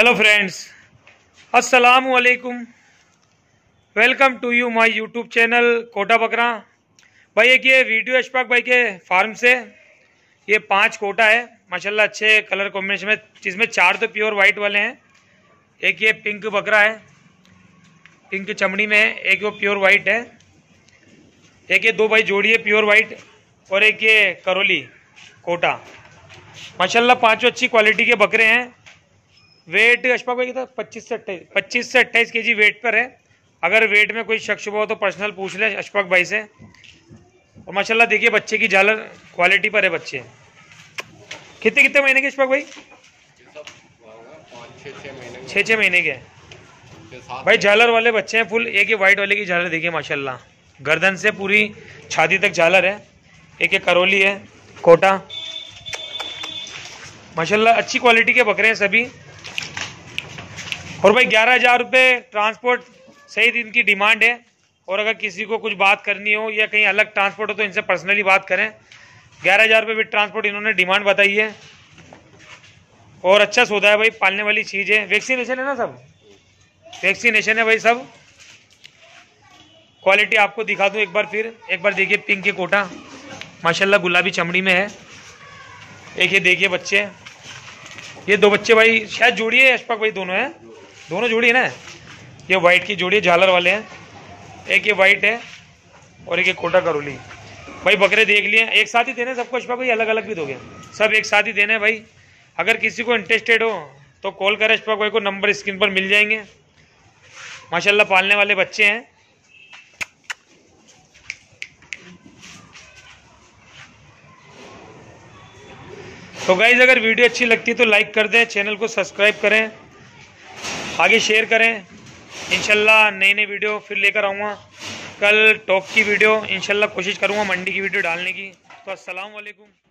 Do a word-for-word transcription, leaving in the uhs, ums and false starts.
Hello friends, अस्सलामु अलैकुम। Welcome to you my YouTube channel Kota Bakra. भाई एक ये वीडियो अशफाक भाई के फार्म से, ये पांच कोटा है माशाल्लाह, अच्छे कलर कॉम्बिनेशन में, जिसमें चार तो प्योर वाइट वाले हैं, एक ये पिंक बकरा है, पिंक चमड़ी में है, एक वो प्योर वाइट है, एक ये दो भाई जोड़ी है प्योर वाइट, और एक ये करोली कोटा। माशाल्लाह पाँचों अच्छी क्वालिटी के बकरे हैं। वेट अशफाक भाई कितना, पच्चीस से अट्ठाईस पच्चीस से अट्ठाईस के जी वेट पर है। अगर वेट में कोई शक शुबा हो तो पर्सनल पूछ ले अशफाक भाई से। और माशाल्लाह देखिए बच्चे की झालर, क्वालिटी पर है बच्चे। कितने कितने महीने के अशफाक भाई? छः छः महीने के भाई झालर वाले बच्चे हैं फुल। एक ये वाइट वाले की झालर देखिए माशाल्लाह, गर्दन से पूरी छाती तक झालर है। एक ये करोली है कोटा। माशाल्लाह अच्छी क्वालिटी के बकरे हैं सभी। और भाई ग्यारह हज़ार रुपये ट्रांसपोर्ट सहित इनकी डिमांड है। और अगर किसी को कुछ बात करनी हो या कहीं अलग ट्रांसपोर्ट हो तो इनसे पर्सनली बात करें। ग्यारह हज़ार रुपये विद ट्रांसपोर्ट इन्होंने डिमांड बताई है। और अच्छा सौदा है भाई, पालने वाली चीज़ है। वैक्सीनेशन है ना, सब वैक्सीनेशन है भाई सब। क्वालिटी आपको दिखा दूँ एक बार फिर। एक बार देखिए पिंक के कोटा माशाल्लाह, गुलाबी चमड़ी में है। एक ये देखिए बच्चे, ये दो बच्चे भाई शायद जोड़ी है अशफाक भाई, दोनों हैं, दोनों जोड़ी है ना। ये वाइट की जोड़ी है, झालर वाले हैं। एक ये वाइट है और एक ये कोटा करोली। भाई बकरे देख लिए, एक साथ ही देने सबको अशफाक भाई, अलग अलग भी दोगे? सब एक साथ ही देने हैं भाई। अगर किसी को इंटरेस्टेड हो तो कॉल करें अशफाक भाई को, नंबर स्क्रीन पर मिल जाएंगे। माशाल्लाह पालने वाले बच्चे हैं। तो गाइज अगर वीडियो अच्छी लगती है तो लाइक कर दें, चैनल को सब्सक्राइब करें, आगे शेयर करें। इंशाल्लाह नई नई वीडियो फिर लेकर आऊँगा। कल टॉप की वीडियो इंशाल्लाह कोशिश करूँगा मंडी की वीडियो डालने की। तो अस्सलाम वालेकुम।